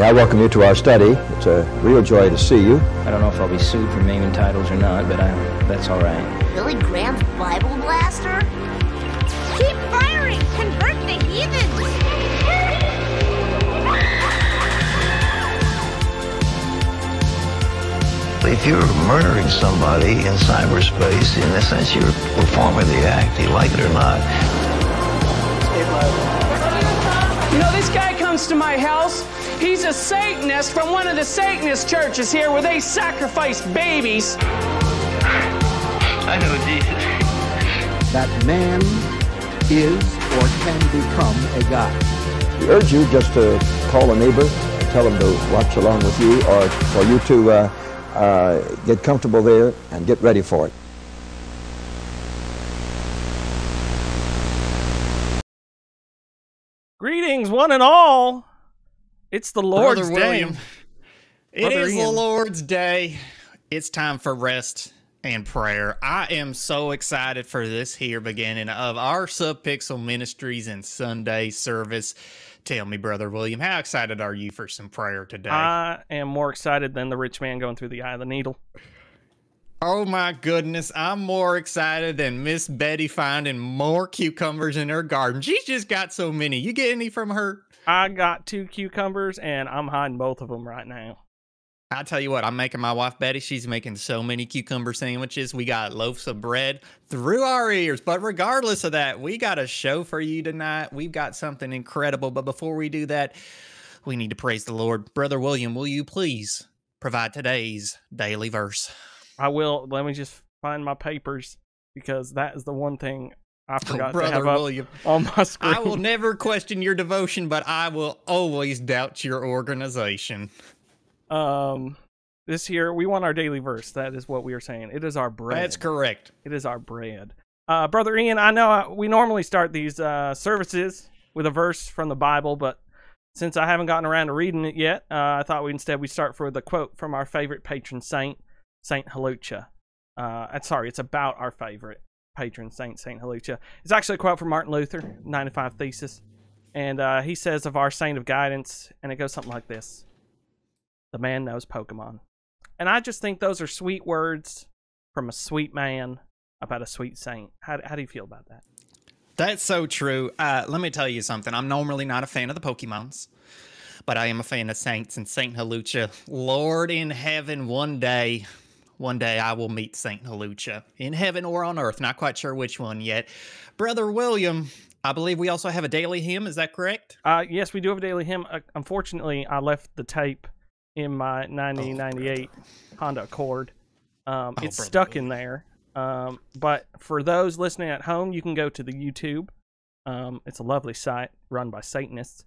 Hey, I welcome you to our study. It's a real joy to see you. I don't know if I'll be sued for naming titles or not, but that's all right. Billy Graham's Bible Blaster? Keep firing! Convert the heathens! If you're murdering somebody in cyberspace, in a sense, you're performing the act, you like it or not. You know, this guy comes to my house. He's a Satanist from one of the Satanist churches here where they sacrifice babies. I know Jesus. That man is or can become a god. We urge you just to call a neighbor, tell him to watch along with you, or for you to get comfortable there and get ready for it. Greetings, one and all. It's the Lord's day. It is the Lord's day. It's time for rest and prayer. I am so excited for this here beginning of our Subpixel Ministries and Sunday service. Tell me, Brother William, how excited are you for some prayer today? I am more excited than the rich man going through the eye of the needle. Oh my goodness, I'm more excited than Miss Betty finding more cucumbers in her garden. She's just got so many. You get any from her? I got 2 cucumbers, and I'm hiding both of them right now. I tell you what, I'm making my wife, Betty. She's making so many cucumber sandwiches. We got loaves of bread through our ears. But regardless of that, we got a show for you tonight. We've got something incredible. But before we do that, we need to praise the Lord. Brother William, will you please provide today's daily verse? I will. Let me just find my papers, because that is the one thing I forgot to have up on my screen. I will never question your devotion, but I will always doubt your organization. This year, we want our daily verse. That is what we are saying. It is our bread. That's correct. It is our bread. Brother Ian, I know we normally start these services with a verse from the Bible, but since I haven't gotten around to reading it yet, I thought we'd start with a quote from our favorite patron saint, Saint Halucha. Sorry, it's about our favorite patron saint, Saint Halucha. It's actually a quote from Martin Luther, 95 Thesis. And he says of our saint of guidance, and it goes something like this: the man knows Pokemon. And I just think those are sweet words from a sweet man about a sweet saint. How do you feel about that? That's so true. Let me tell you something. I'm normally not a fan of the Pokemons, but I am a fan of saints and Saint Halucha. Lord in heaven, one day I will meet Saint Halucha, in heaven or on earth. Not quite sure which one yet. Brother William, I believe we also have a daily hymn. Is that correct? Yes, we do have a daily hymn. Unfortunately, I left the tape in my 1998 Honda Accord. It's stuck in there. But for those listening at home, you can go to the YouTube. It's a lovely site run by Satanists.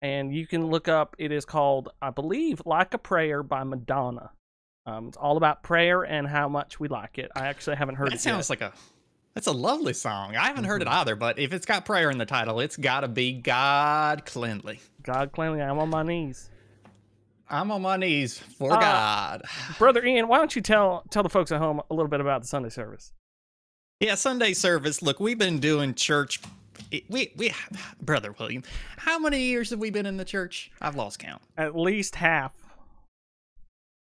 And you can look up, it is called, I believe, Like a Prayer by Madonna. It's all about prayer and how much we like it. I actually haven't heard it yet. That sounds like that's a lovely song. I haven't heard it either, but if it's got prayer in the title, it's got to be God cleanly. God cleanly, I'm on my knees. I'm on my knees for God. Brother Ian, why don't you tell the folks at home a little bit about the Sunday service? Yeah, Sunday service. Look, we've been doing church. Brother William, how many years have we been in the church? I've lost count. At least half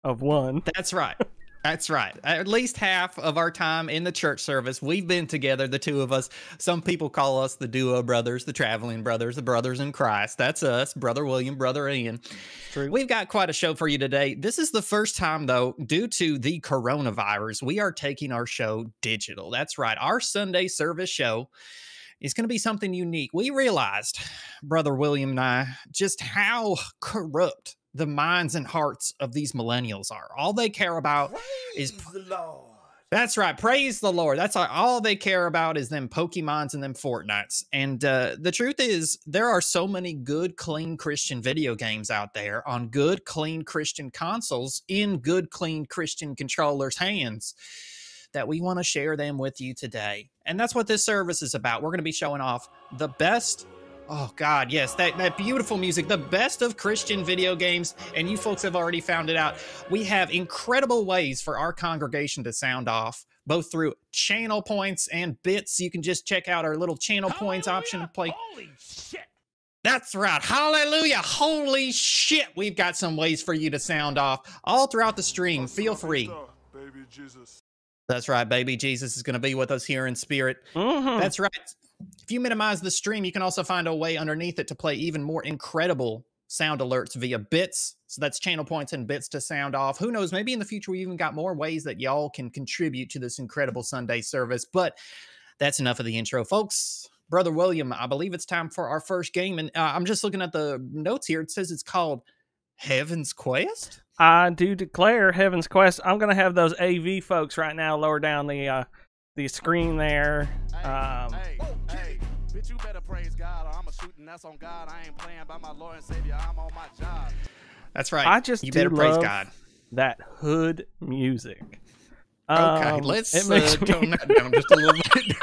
of one. That's right. That's right. At least half of our time in the church service, we've been together, the two of us. Some people call us the duo brothers, the traveling brothers, the brothers in Christ. That's us, Brother William, Brother Ian. True. We've got quite a show for you today. This is the first time, though, due to the coronavirus, we are taking our show digital. That's right. Our Sunday service show, it's going to be something unique. We realized, Brother William and I, just how corrupt the minds and hearts of these millennials are. All they care about is... Praise the Lord. That's right. Praise the Lord. That's all they care about is them Pokemons and them Fortnites. And the truth is, there are so many good, clean Christian video games out there on good, clean Christian consoles in good, clean Christian controllers' hands that we want to share them with you today. And that's what this service is about. We're going to be showing off the best, oh God, yes, that beautiful music, the best of Christian video games, and you folks have already found it out. We have incredible ways for our congregation to sound off, both through channel points and bits. You can just check out our little channel points option to play. Holy shit. That's right. Hallelujah. Holy shit. We've got some ways for you to sound off all throughout the stream. Feel free. Baby Jesus. That's right. Baby Jesus is going to be with us here in spirit. Mm-hmm. That's right. If you minimize the stream, you can also find a way underneath it to play even more incredible sound alerts via bits. So that's channel points and bits to sound off. Who knows? Maybe in the future, we even got more ways that y'all can contribute to this incredible Sunday service. But that's enough of the intro, folks. Brother William, I believe it's time for our first game. And I'm just looking at the notes here. It says it's called Heaven's Quest. I do declare Heaven's Quest. I'm going to have those AV folks right now lower down the screen there. Hey, bitch, you better praise God, or I'm a shooting that's on God. I ain't playing by my Lord and Savior. I'm on my job. That's right. I just praise God. That hood music. Okay, let's tone that down just a little bit.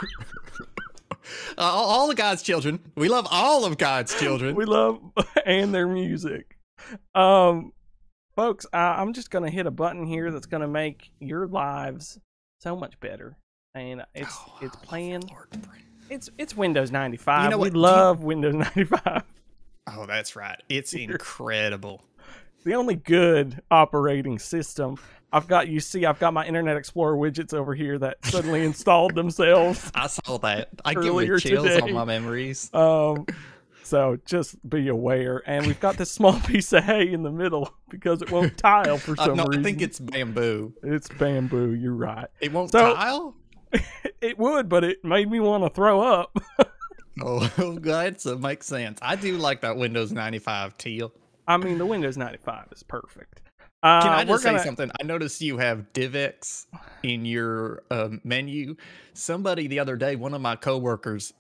All of God's children. We love all of God's children. We love and their music. Folks, I'm just going to hit a button here that's going to make your lives so much better. And it's playing. It's Windows 95. You know what? We love Windows 95. Oh, that's right. It's incredible. The only good operating system. I've got, you see, I've got my Internet Explorer widgets over here that suddenly installed themselves. I saw that. I get weird chills today. On my memories. So just be aware. And we've got this small piece of hay in the middle because it won't tile for some reason. I think it's bamboo. It's bamboo. You're right. It won't tile? It would, but it made me want to throw up. Oh, God, so it makes sense. I do like that Windows 95 teal. I mean, the Windows 95 is perfect. Can I just say something? I noticed you have DivX in your menu. Somebody the other day, one of my coworkers,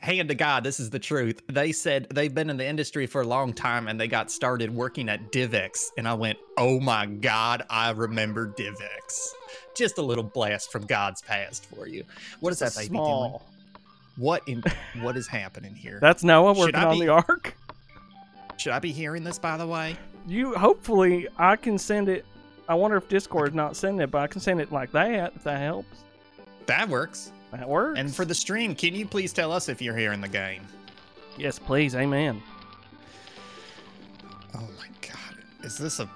hand to God, this is the truth. They said they've been in the industry for a long time and they got started working at DivX. And I went, oh my God, I remember DivX. Just a little blast from God's past for you. What is that baby doing? What is happening here? That's Noah working on the ark. Should I be hearing this, by the way? You hopefully I can send it. I wonder if Discord is not sending it, but I can send it like that, if that helps. That works. That works. And for the stream, can you please tell us if you're here in the game? Yes, please. Amen. Oh my God. Is this a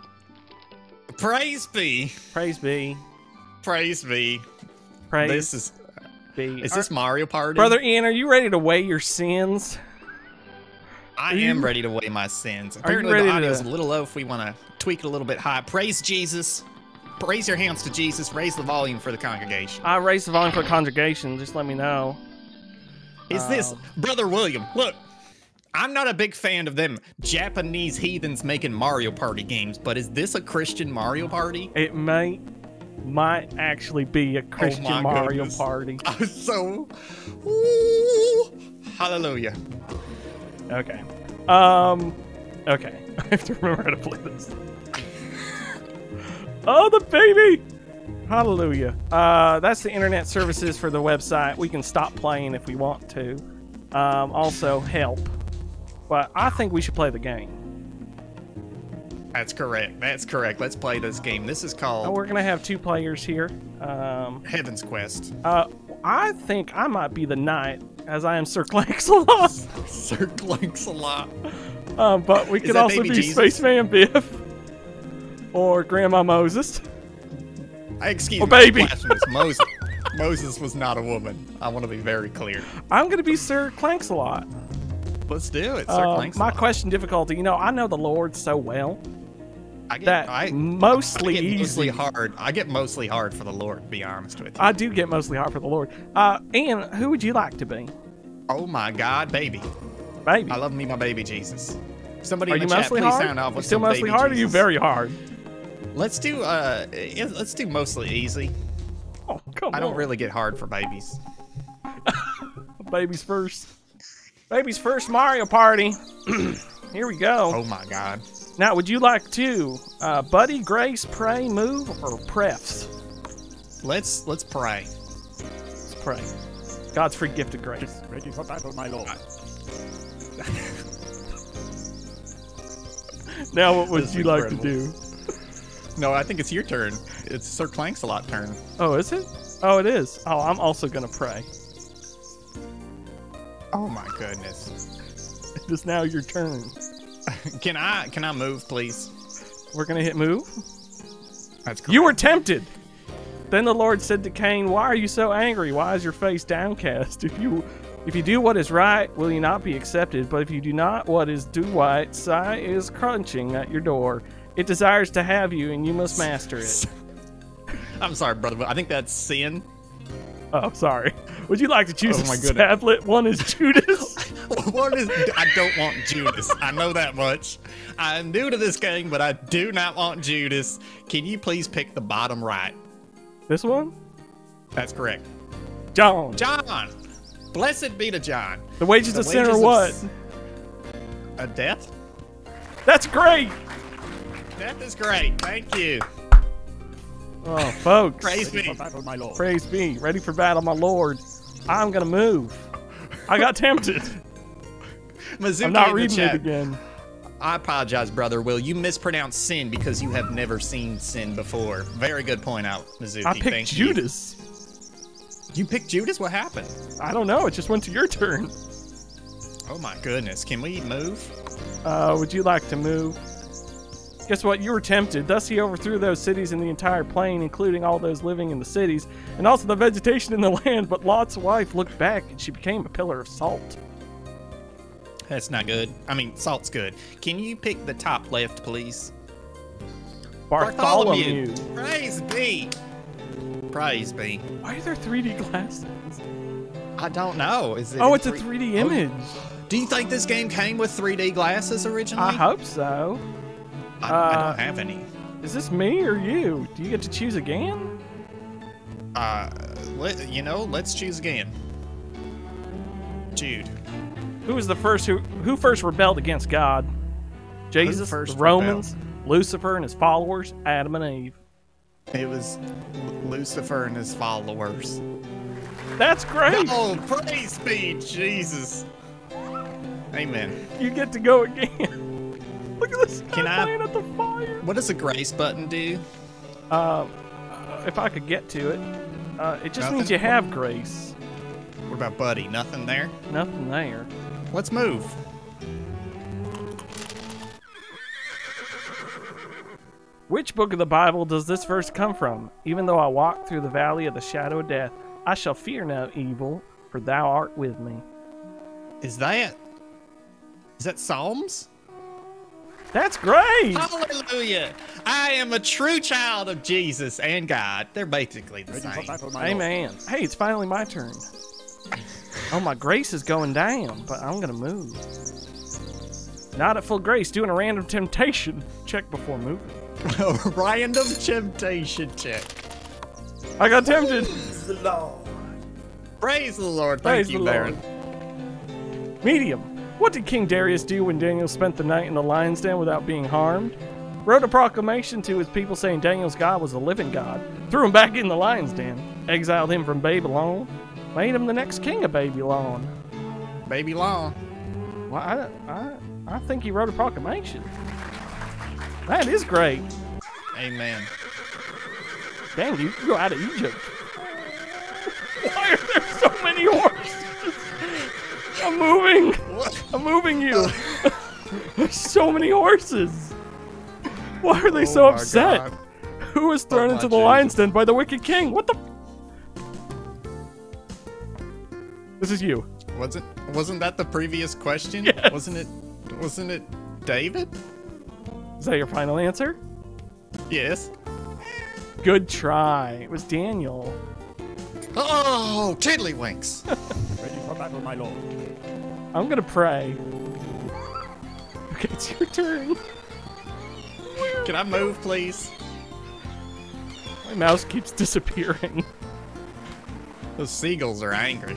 praise be. Praise be. Praise be. Praise this is be. Is this Mario Party? Brother Ian, are you ready to weigh your sins? I am ready to weigh my sins. Apparently the audio is a little low if we want to tweak it a little bit high. Praise Jesus. Raise your hands to Jesus. Raise the volume for the congregation. I raise the volume for the congregation. Just let me know. Is this Brother William? Look, I'm not a big fan of them Japanese heathens making Mario Party games, but is this a Christian Mario Party? It might actually be a Christian Mario Party. So, ooh, hallelujah. Okay. Okay. I have to remember how to play this. Oh, the baby! Hallelujah. That's the internet services for the website. We can stop playing if we want to. Also, help. But I think we should play the game. That's correct. That's correct. Let's play this game. This is called... Oh, we're going to have two players here. Heaven's Quest. I think I might be the knight, as I am Sir Claxalot. Sir Claxalot. But we could also be Jesus? Spaceman Biff. Or Grandma Moses. Excuse me. Baby. Moses. Moses was not a woman. I want to be very clear. I'm going to be Sir Claxalot. Let's do it, Sir Claxalot. My question difficulty. You know, I know the Lord so well. I get mostly hard for the Lord, to be honest with you. I do get mostly hard for the Lord. Ian, who would you like to be? Oh my God, baby. Baby. I love me my baby Jesus. Somebody in the chat, please sound off with some baby Jesus. Still mostly hard or are you very hard? Let's do mostly easy. Oh, come on. I don't really get hard for babies. Babies first. Babies first Mario Party. Here we go. Oh my God. Now, would you like to buddy, grace, pray, move, or prefs? Let's pray. Let's pray. God's free gift of grace. Ready for battle, my Lord. Now, what would you like to do? No, I think it's your turn. It's Sir Claxalot's turn. Oh, is it? Oh, it is. Oh, I'm also gonna pray. Oh my goodness. It is now your turn. Can I move, please? We're gonna hit move. That's correct. You were tempted. Then the Lord said to Cain, "Why are you so angry? Why is your face downcast? If you do what is right, will you not be accepted? But if you do not what is due right, Sai is crunching at your door. It desires to have you, and you must master it." I'm sorry, brother, but I think that's sin. Oh, sorry. Would you like to choose a tablet? One is Judas. One is... I don't want Judas. I know that much. I'm new to this game, but I do not want Judas. Can you please pick the bottom right? This one? That's correct. John. John. Blessed be to John. The wages of sin are what? A death? That's great. Death is great. Thank you. Oh, folks. Praise me. My Lord. Praise me. Ready for battle, my Lord. I'm going to move. I got tempted. I'm not reading it again. I apologize, brother. Will you mispronounce sin because you have never seen sin before? Very good point out, Mizuki. I picked Judas. You picked Judas? What happened? I don't know. It just went to your turn. Oh, my goodness. Can we move? Would you like to move? Guess what? You were tempted. Thus he overthrew those cities and the entire plain, including all those living in the cities, and also the vegetation in the land. But Lot's wife looked back, and she became a pillar of salt. That's not good. I mean, salt's good. Can you pick the top left, please? Bartholomew. Praise be. Praise be. Why are there 3D glasses? I don't know. Is it? Oh, it's a 3D image. Do you think this game came with 3D glasses originally? I hope so. I don't have any. Is this me or you? Do you get to choose again? Let's choose again. Jude. Who was the first who first rebelled against God? Jesus, the Romans, Lucifer and his followers, Adam and Eve. It was Lucifer and his followers. That's great. Oh, praise be Jesus. Amen. You get to go again. Look at this guy playing at the fire. What does the grace button do? If I could get to it. It just means you have grace. What about Buddy? Nothing there? Nothing there. Let's move. Which book of the Bible does this verse come from? Even though I walk through the valley of the shadow of death, I shall fear no evil, for thou art with me. Is that Psalms? That's great! Hallelujah! I am a true child of Jesus and God. They're basically the same. Amen. Hey, it's finally my turn. Oh, my grace is going down, but I'm gonna move. Not at full grace, doing a random temptation check before moving. A random temptation check. I got tempted. Praise the Lord. Praise the Lord. Thank you, Baron. Medium. What did King Darius do when Daniel spent the night in the lion's den without being harmed? Wrote a proclamation to his people saying Daniel's God was a living God. Threw him back in the lion's den. Exiled him from Babylon. Made him the next king of Babylon. Babylon. Well, I think he wrote a proclamation. That is great. Amen. Dang, you can go out of Egypt. Why are there so many horses? I'm moving! What? I'm moving you! There's so many horses! Why are they so upset? God. Who was thrown into the lion's den by the wicked king? What the? This is you. Wasn't that the previous question? Yes. Wasn't it David? Is that your final answer? Yes. Good try. It was Daniel. Oh, tiddlywinks! Ready for battle, my lord. I'm gonna pray. Okay, it's your turn. Can I move, please? My mouse keeps disappearing. Those seagulls are angry.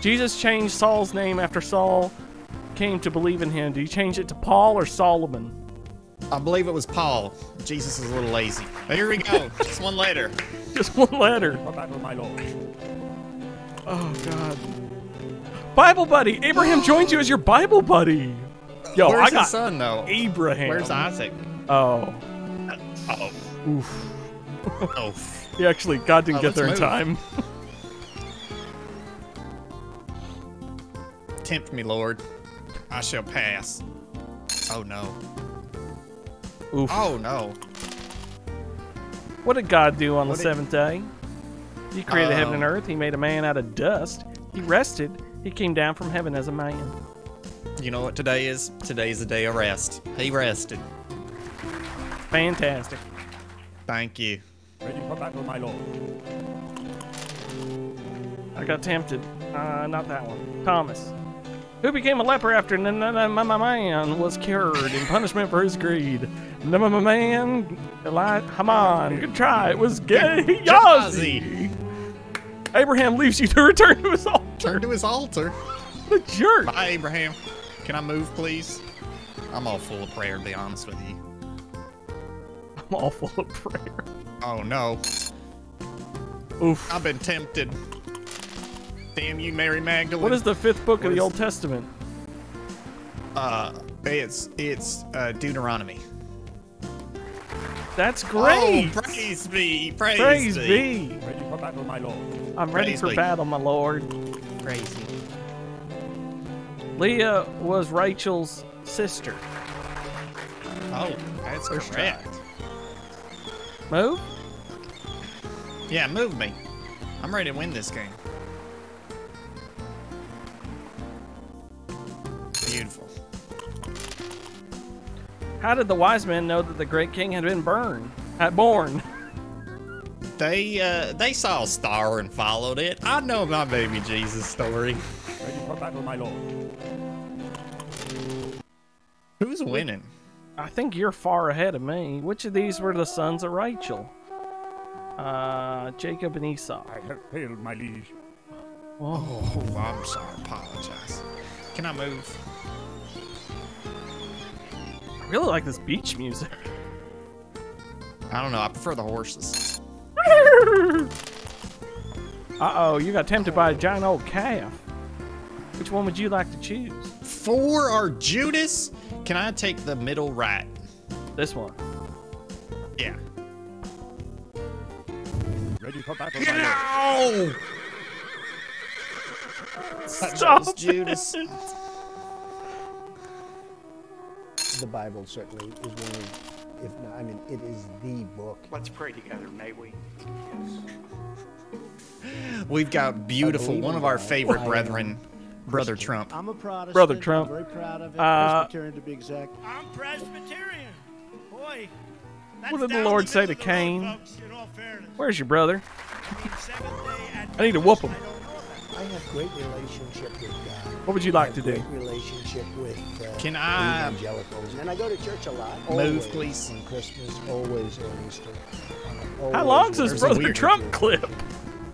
Jesus changed Saul's name after Saul came to believe in him. Do you change it to Paul or Solomon? I believe it was Paul. Jesus is a little lazy. Here we go. Just one letter. Just one letter. My Lord. Oh, God. Bible buddy. Abraham joins you as your Bible buddy. Yo, where's his son, though? Abraham. Where's Isaac? Oh. Uh-oh. Oof. Oh. He actually, God didn't get there in time. tempt me, Lord. I shall pass. Oh, no. Oof. Oh, no. What did God do on the seventh day? He created heaven and earth. He made a man out of dust. He rested. He came down from heaven as a man. You know what today is? Today's the day of rest. He rested. Fantastic. Thank you. Ready for battle, my lord. I got tempted. Not that one. Thomas, who became a leper after my man was cured in punishment for his greed. My man, Haman. Good try. It was Gehazi. Abraham leaves you to return to his altar. Turn to his altar. The jerk. Bye, Abraham. Can I move, please? I'm all full of prayer, to be honest with you. I'm all full of prayer. Oh, no. Oof. I've been tempted. Damn you, Mary Magdalene. What is the fifth book of the Old Testament? It's Deuteronomy. That's great. Oh, praise be. Praise be. Ready for battle, my lord. I'm ready for battle, my lord. Praise be. Leah was Rachel's sister. Oh, that's correct. Move? Yeah, move me. I'm ready to win this game. Beautiful. How did the wise men know that the great king had been born? They saw a star and followed it. I know my baby Jesus story. Ready for battle, my lord. Who's winning? I think you're far ahead of me. Which of these were the sons of Rachel? Jacob and Esau. I have failed, my liege. Oh, I'm sorry. I apologize. Can I move? I really like this beach music. I don't know. I prefer the horses. Uh-oh, you got tempted by a giant old calf. Which one would you like to choose? Four or Judas? Can I take the middle right? This one. Yeah. Ready for battle. No! Stop Judas. The Bible certainly is one of, if not, I mean, it is the book. Let's pray together, may we? Yes. We've got beautiful, one of our favorite brethren. Brother Trump. I'm a Protestant. Brother Trump. I'm very proud of it. Presbyterian to be exact. I'm Presbyterian. Boy. What did the Lord say to Cain? Folks, in all fairness. Where's your brother? I need to whoop him. I have great relationship with God. What would you like to do? Relationship with Can I evangelicals. And I go to church a lot. Move, please. On Christmas, always on Easter. Always. How long's this Brother Trump clip?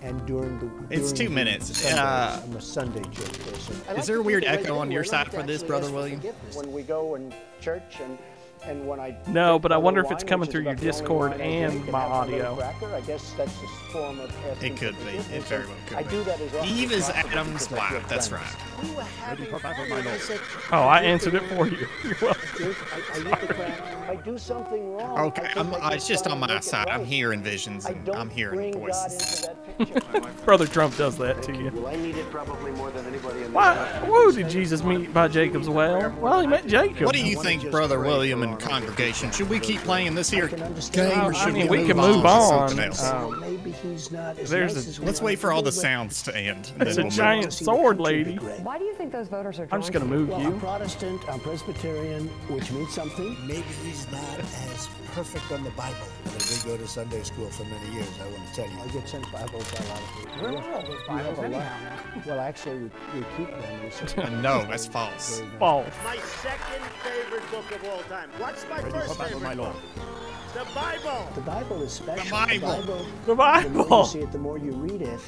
And during the it's 2 minutes. Sunday, I'm a Sunday church person. Is there a weird echo on your side for this, Brother William? When we go in church and when I no, but I wonder if it's coming through your Discord and my audio. I guess that's a form of it could be. It very well could be. Eve is Adam's wife. That's right. Oh, I answered it for you. You're welcome. I do something wrong. Okay, it's just on my side. I'm hearing visions and I'm hearing voices. Brother Trump does that to you. Why? Who did Jesus meet by Jacob's well? Well, he met Jacob. What do you think, Brother William and congregation? Should we keep playing this here game, or should we can move on? Maybe he's not as nice. Let's wait for all the sounds to end. There's a giant sword lady. Why do you think those voters are? I'm just gonna move you. I'm Protestant. I'm Presbyterian, which means something. Maybe he's not as perfect on the Bible. I did go to Sunday school for many years. I want to tell you. I get sent Bibles by a lot of people. Where are all those Bibles anyhow? Well, actually, we keep them. No, that's false. False. My second favorite book of all time. What's my first favorite book? The Bible. The Bible is special. The Bible. The more you see it, the more you read it,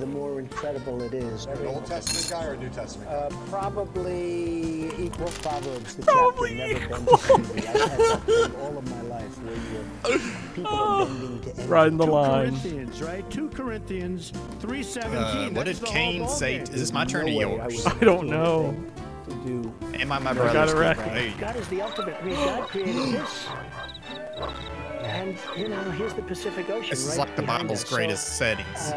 the more incredible it is. An Old Testament guy or New Testament guy? Probably equal. Proverbs. The probably equal. I've had all of my life where people are bending to anything. Riding the line. 2 Corinthians, right? 2 Corinthians 3:17. What did Cain say? Is this my turn or yours? I don't know. To do. Am I my brother's keeper? God is the ultimate. I mean, God created this. And, you know, here's the Pacific Ocean. This is like the Bible's greatest settings.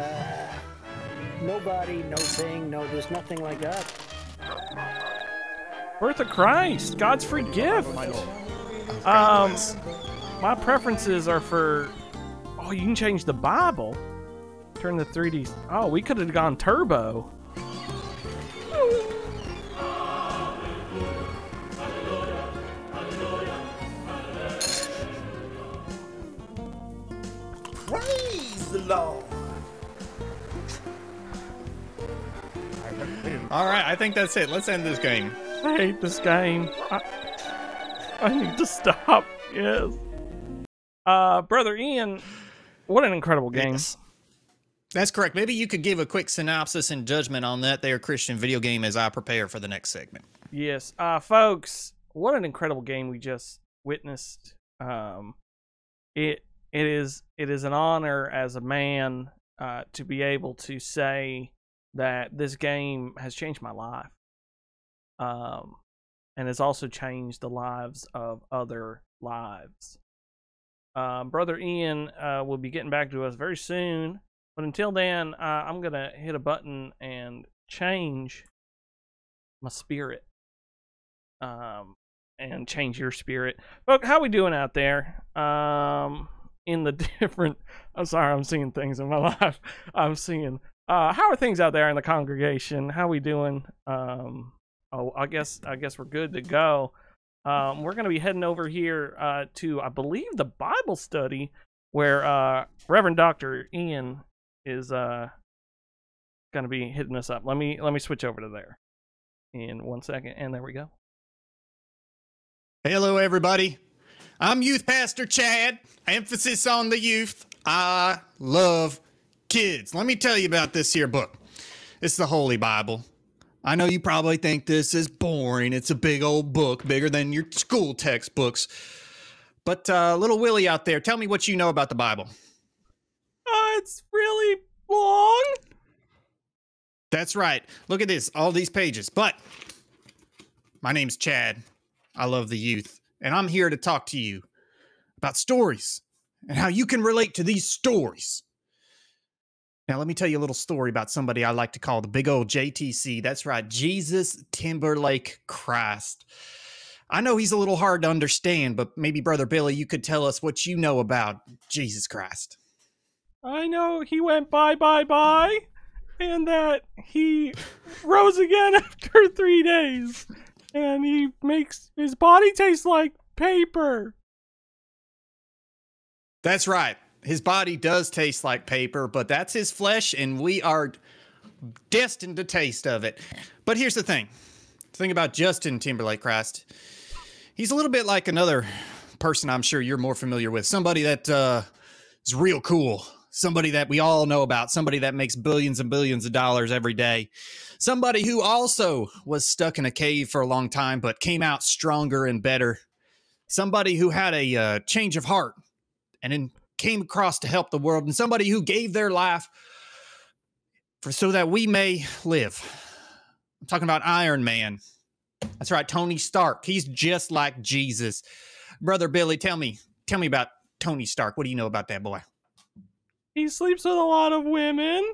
Nobody, no thing, no, there's nothing like that. Birth of Christ, God's free gift. My preferences are for. Oh, you can change the Bible. Turn the 3D. Oh, we could have gone turbo. Praise the Lord. All right, I think that's it. Let's end this game. I hate this game. I need to stop. Yes. Brother Ian, what an incredible game. Yes. That's correct. Maybe you could give a quick synopsis and judgment on that there Christian video game as I prepare for the next segment. Yes. Folks, what an incredible game we just witnessed. It is an honor as a man to be able to say that this game has changed my life, and has also changed the lives of other lives. Brother Ian will be getting back to us very soon, but until then, I'm gonna hit a button and change my spirit, and change your spirit. Look, how we doing out there? In the different, I'm sorry, I'm seeing things in my life. I'm seeing. How are things out there in the congregation? How we doing? Oh, I guess we're good to go. We're going to be heading over here to, I believe, the Bible study where Reverend Dr. Ian is going to be hitting us up. Let me switch over to there in 1 second, and there we go. Hello, everybody. I'm Youth Pastor Chad. Emphasis on the youth. I love kids. Let me tell you about this here book. It's the Holy Bible. I know you probably think this is boring. It's a big old book, bigger than your school textbooks. But little Willie out there, tell me what you know about the Bible. It's really long. That's right. Look at this, all these pages. But my name's Chad. I love the youth. And I'm here to talk to you about stories and how you can relate to these stories. Now, let me tell you a little story about somebody I like to call the big old JTC. That's right, Jesus Timberlake Christ. I know he's a little hard to understand, but maybe, Brother Billy, you could tell us what you know about Jesus Christ. I know he went bye, bye, bye, and that he rose again after 3 days, and he makes his body taste like paper. That's right. His body does taste like paper, but that's his flesh, and we are destined to taste of it. But here's the thing. The thing about Justin Timberlake Christ, he's a little bit like another person I'm sure you're more familiar with, somebody that is real cool, somebody that we all know about, somebody that makes billions and billions of dollars every day, somebody who also was stuck in a cave for a long time but came out stronger and better, somebody who had a change of heart and in came across to help the world, and somebody who gave their life for so that we may live. I'm talking about Iron Man. That's right, Tony Stark. He's just like Jesus. Brother Billy, tell me about Tony Stark. What do you know about that boy? He sleeps with a lot of women,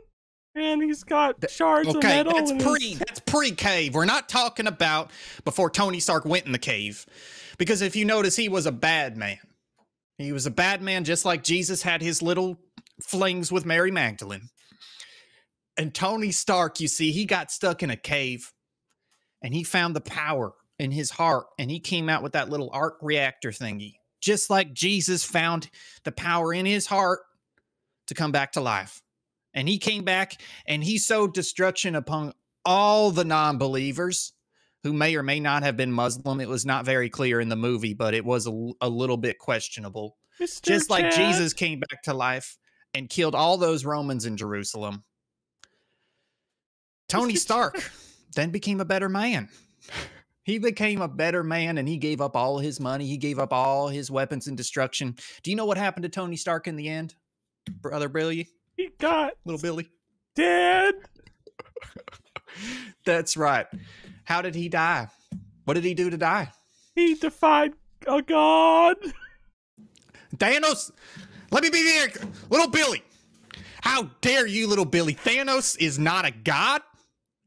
and he's got shards of metal. Okay, that's pre-cave. We're not talking about before Tony Stark went in the cave, because if you notice, he was a bad man. He was a bad man, just like Jesus had his little flings with Mary Magdalene. And Tony Stark, you see, he got stuck in a cave, and he found the power in his heart, and he came out with that little arc reactor thingy, just like Jesus found the power in his heart to come back to life. And he came back, and he sowed destruction upon all the non-believers who may or may not have been Muslim. It was not very clear in the movie, but it was a little bit questionable. Mr. Just like Chad. Jesus came back to life and killed all those Romans in Jerusalem. Tony Stark then became a better man. He became a better man, and he gave up all his money. He gave up all his weapons and destruction. Do you know what happened to Tony Stark in the end? Brother Billy? He got little Billy dead. That's right. How did he die? What did he do to die? He defied a god. Thanos, let me be there. Little Billy, how dare you, little Billy? Thanos is not a god.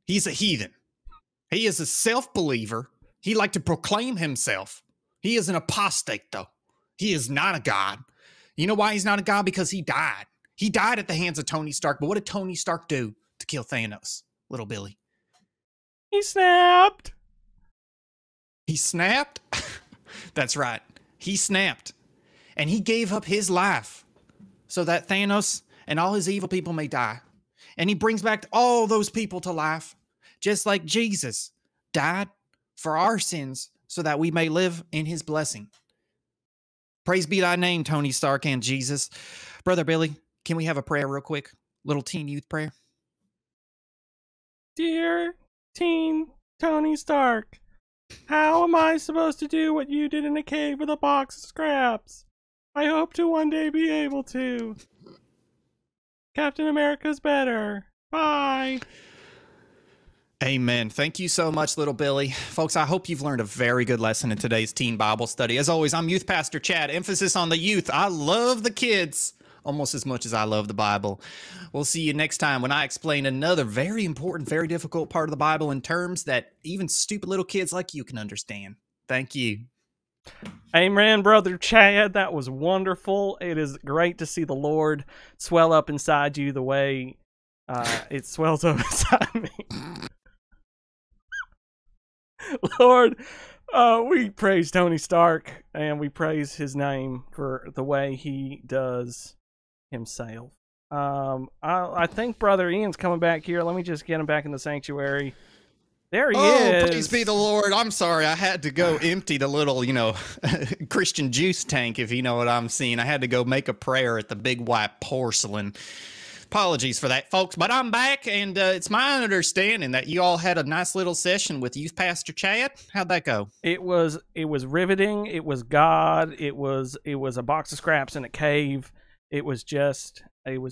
He's a heathen. He is a self-believer He liked to proclaim himself. He is an apostate, though. He is not a god. You know why he's not a god? Because he died. He died at the hands of Tony Stark. But what did Tony Stark do to kill Thanos, little Billy? He snapped. He snapped? That's right. He snapped. And he gave up his life so that Thanos and all his evil people may die. And he brings back all those people to life, just like Jesus died for our sins so that we may live in his blessing. Praise be thy name, Tony Stark and Jesus. Brother Billy, can we have a prayer real quick? Little teen youth prayer. Dear teen Tony Stark, how am I supposed to do what you did in a cave with a box of scraps? I hope to one day be able to. Captain America's better. Bye. Amen. Thank you so much, little Billy. Folks, I hope you've learned a very good lesson in today's teen Bible study. As always, I'm Youth Pastor Chad. Emphasis on the youth. I love the kids almost as much as I love the Bible. We'll see you next time when I explain another very important, very difficult part of the Bible in terms that even stupid little kids like you can understand. Thank you. Amen, Brother Chad. That was wonderful. It is great to see the Lord swell up inside you the way it swells up inside me. Lord, we praise Tony Stark, and we praise his name for the way he does himself. I think Brother Ian's coming back here. Let me just get him back in the sanctuary. There he is. Oh, praise be the Lord. I'm sorry. I had to go empty the little, you know, Christian juice tank, if you know what I'm seeing. I had to go make a prayer at the big white porcelain. Apologies for that, folks, but I'm back, and it's my understanding that you all had a nice little session with Youth Pastor Chad. How'd that go? It was riveting. It was God. It was a box of scraps in a cave. It was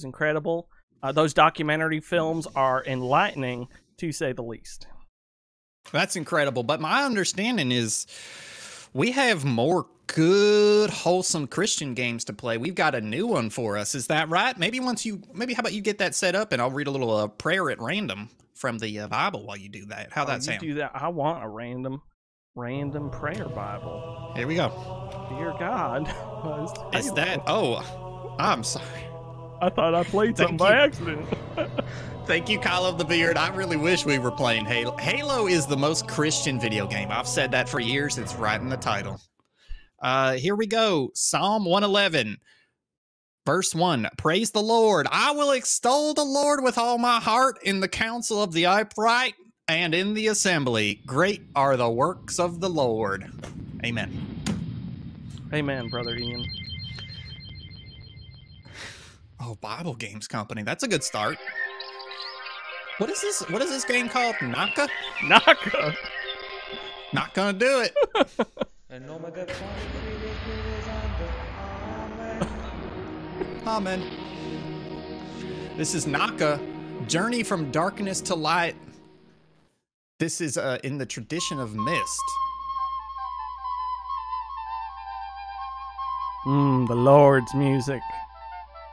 incredible. Those documentary films are enlightening, to say the least. That's incredible. But my understanding is we have more good, wholesome Christian games to play. We've got a new one for us. Is that right? Maybe once you, maybe how about you get that set up and I'll read a little prayer at random from the Bible while you do that. How'd that sound? You do that. I want a random prayer Bible. Here we go. Dear God. Is that, oh, I'm sorry. I thought I played something by accident. Thank you, Kyle of the Beard. I really wish we were playing Halo. Halo is the most Christian video game. I've said that for years. It's right in the title. Here we go. Psalm 111, verse 1. Praise the Lord. I will extol the Lord with all my heart in the council of the upright and in the assembly. Great are the works of the Lord. Amen. Amen, Brother Ian. Oh, Bible Games Company. That's a good start. What is this? What is this game called? Nakha? Nakha. Not gonna do it. Amen. This is Nakha. Journey from darkness to light. This is in the tradition of Myst. The Lord's music.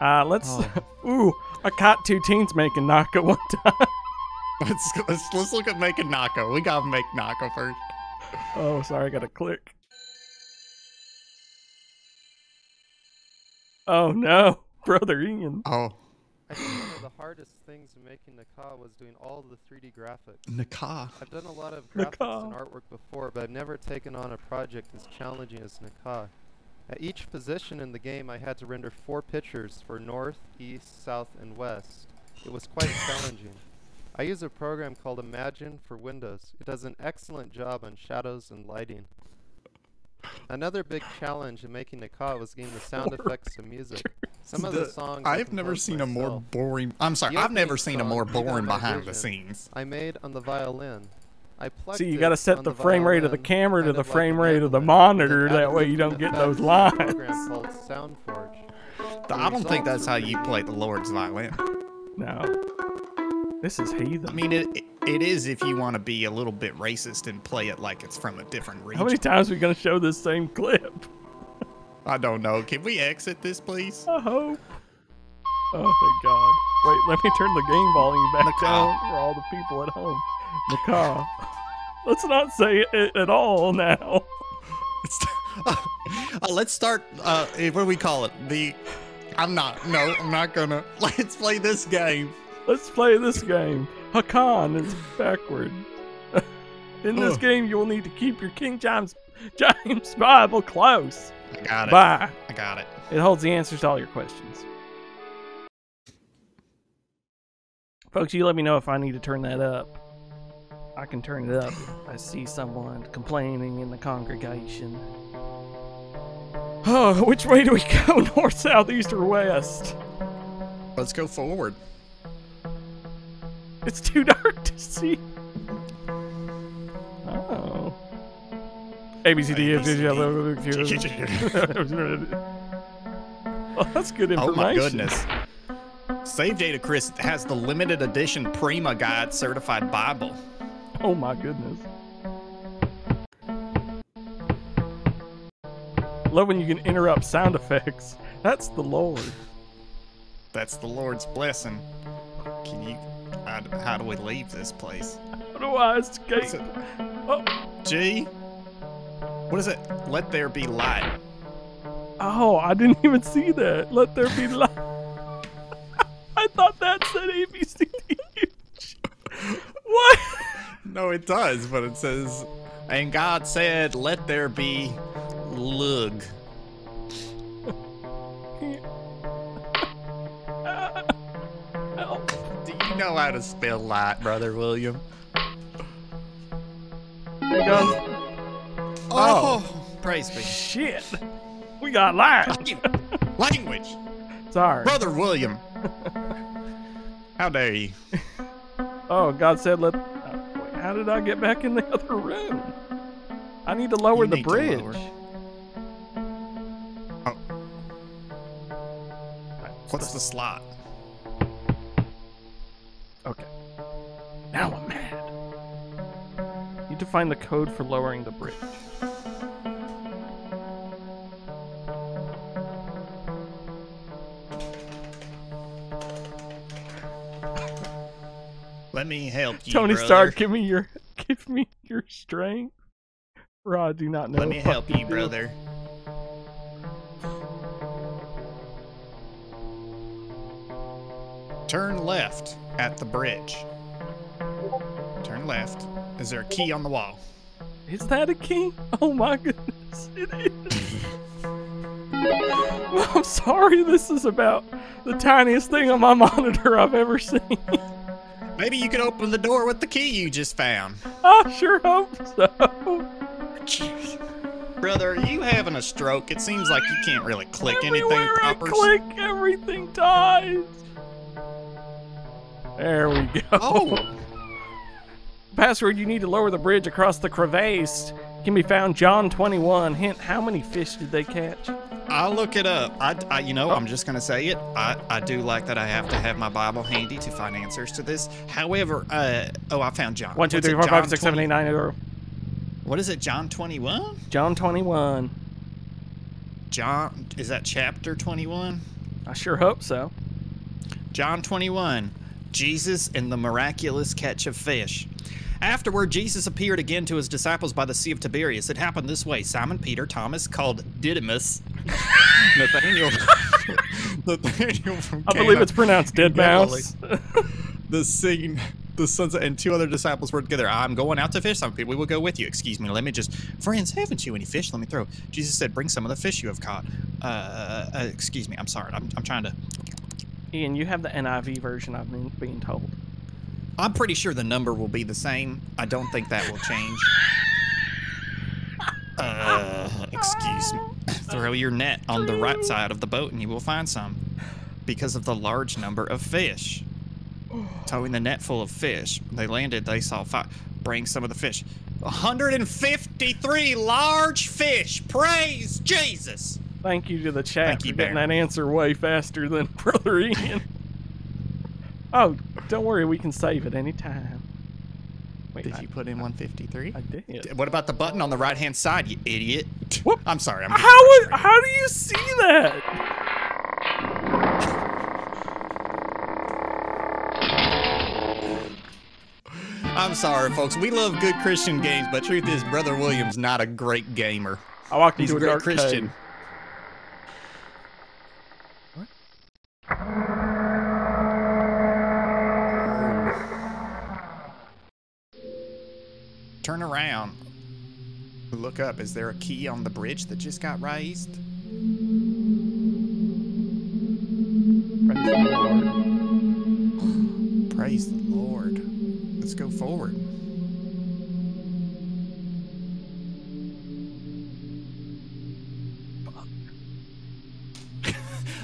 Ooh, I caught two teens making Nakha one time. let's look at making Nakha. We gotta make Nakha first. Oh, sorry, I gotta click. Oh no, Brother Ian. Oh. I think one of the hardest things in making Nakha was doing all the 3D graphics. Nakha. I've done a lot of graphics and artwork before, but I've never taken on a project as challenging as Nakha. At each position in the game, I had to render 4 pictures for north, east, south, and west. It was quite challenging. I use a program called Imagine for Windows. It does an excellent job on shadows and lighting. Another big challenge in making Nakha was getting the sound effects to music. Some of the songs I've never seen a more boring. I'm sorry, I've never seen a more boring behind the scenes. I made on the violin. See, you got to set the frame rate of the camera to the frame rate of the monitor. That way you don't get those lines. I don't think that's how you play the Lord's violin. No. This is heathen. I mean, it is if you want to be a little bit racist and play it like it's from a different region. How many times are we going to show this same clip? I don't know. Can we exit this, please? I hope. Oh, thank God. Wait, let me turn the game volume back down for all the people at home. Nakha. Let's not say it at all now. Let's start, what do we call it? Let's play this game. Let's play this game. Hakan is backward. In this game, you will need to keep your King James Bible close. I got it. Bye. I got it. It holds the answers to all your questions. Folks, you let me know if I need to turn that up. I can turn it up if I see someone complaining in the congregation. Oh, which way do we go? North, south, east, or west? Let's go forward. It's too dark to see. Oh. ABCD. Well, that's good information. Oh my goodness. Save Data Chris has the limited edition Prima Guide certified Bible. Oh my goodness. Love when you can interrupt sound effects. That's the Lord. That's the Lord's blessing. Can you... how do we leave this place? How do I escape? Oh. G? What is it? Let there be light. Oh, I didn't even see that. Let there be light. I thought that said ABCDH. What? No, it does, but it says, and God said, let there be lug. You know how to spell light, brother William. There you go. Oh, praise be. Shit. We got light. Language. Sorry. Brother William. How dare you? Oh, God said let... Wait, how did I get back in the other room? I need to lower the bridge. Oh. What's the slot? Okay. Now I'm mad. Need to find the code for lowering the bridge. Let me help you, Tony brother. Stark, give me your strength. Bro, I do not know. Let me help you, brother. Turn left at the bridge. Turn left. Is there a key on the wall? Is that a key? Oh my goodness, it is. Well, I'm sorry, this is about the tiniest thing on my monitor I've ever seen. Maybe you could open the door with the key you just found. I sure hope so. Brother, are you having a stroke? It seems like you can't really click anything proper. I click, everything dies. There we go. Oh. Password, you need to lower the bridge across the crevasse. Can be found John 21. Hint, how many fish did they catch? I'll look it up. I'm just going to say it. I do like that I have to have my Bible handy to find answers to this. However, I found John. 1, 2, 3, 4, 5, 6, 7, 8, 9, 0. What is it, John 21? John 21. John, is that chapter 21? I sure hope so. John 21. Jesus and the miraculous catch of fish. Afterward, Jesus appeared again to his disciples by the Sea of Tiberias. It happened this way. Simon Peter, Thomas, called Didymus, Nathaniel from Cana, I believe it's pronounced dead mouse. The sons and two other disciples were together. I'm going out to fish. Some people will go with you. Excuse me. Let me just... Friends, haven't you any fish? Let me throw. Jesus said, bring some of the fish you have caught. Excuse me. I'm sorry. I'm trying to... Ian, you have the NIV version, I've been being told. I'm pretty sure the number will be the same. I don't think that will change. Excuse me. Throw your net on the right side of the boat and you will find some. Because of the large number of fish. Towing the net full of fish. When they landed, they saw five. Bring some of the fish. 153 large fish. Praise Jesus. Thank you to the chat for getting that answer way faster than Brother Ian. Oh, don't worry, we can save it any time. Wait, did you put in 153? I did. What about the button on the right-hand side, you idiot? Whoop. I'm sorry. How do you see that? I'm sorry, folks. We love good Christian games, but truth is, Brother William's not a great gamer. I walked into a great dark Christian. Cave. What? Turn around. Look up. Is there a key on the bridge that just got raised? Praise the Lord. Praise the Lord. Let's go forward.